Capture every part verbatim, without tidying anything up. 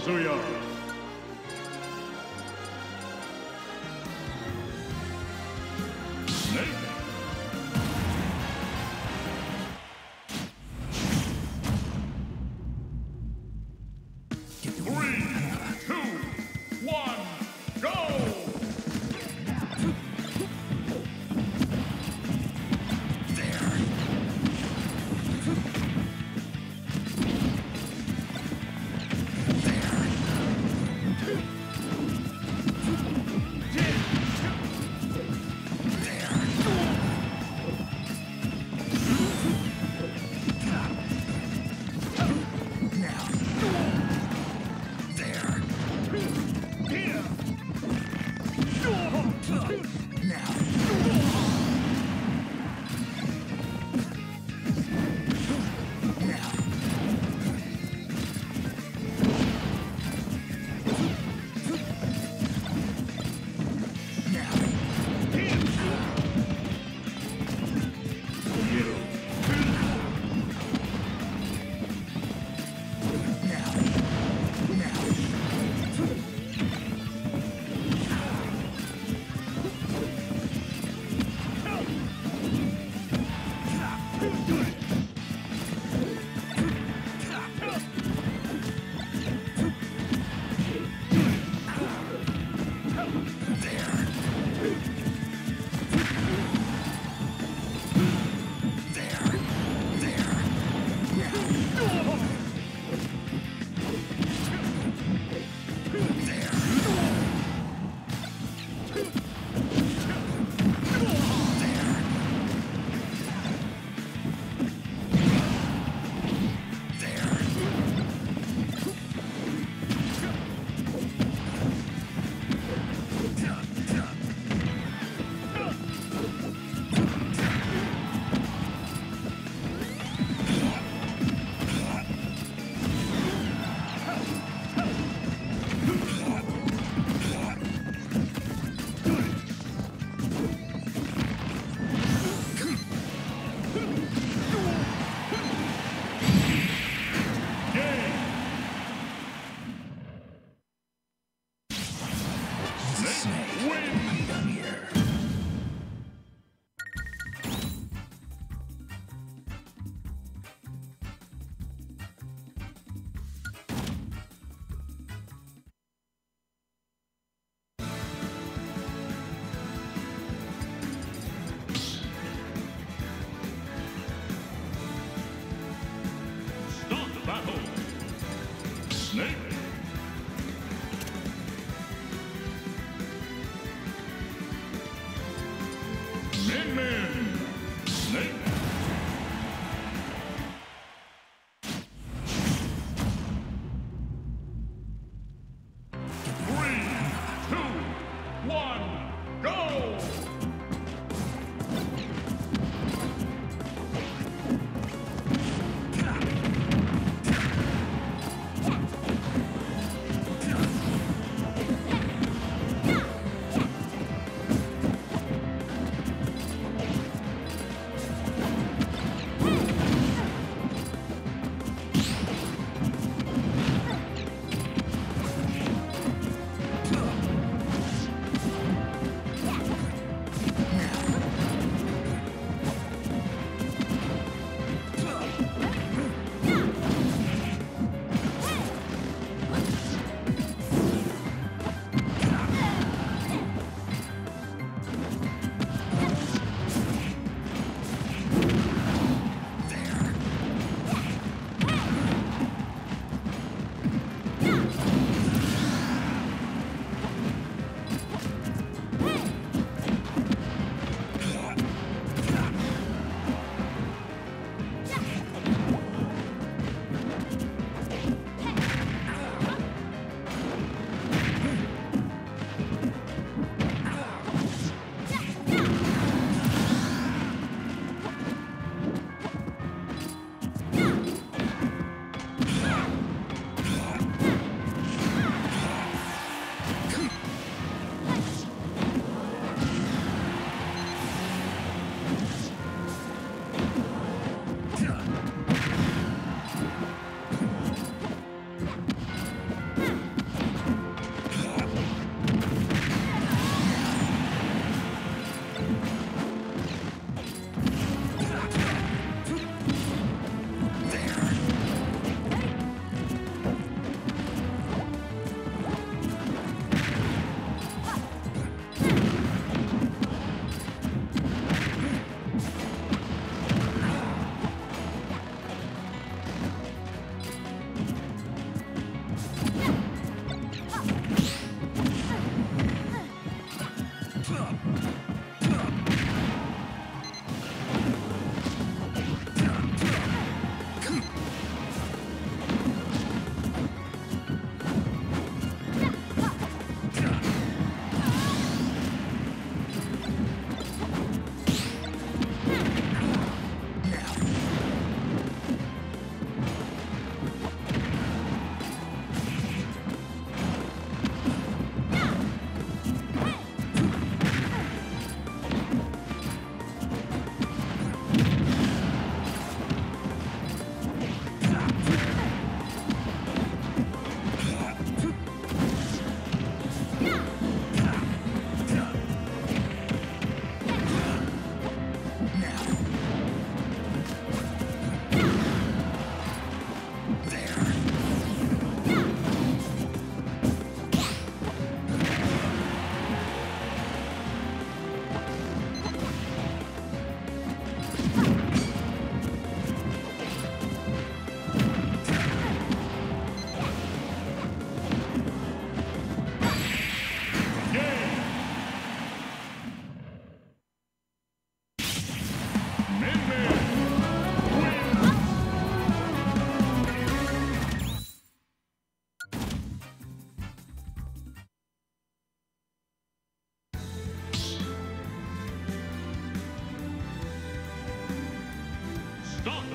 Kazuya. Snake.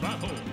Battle!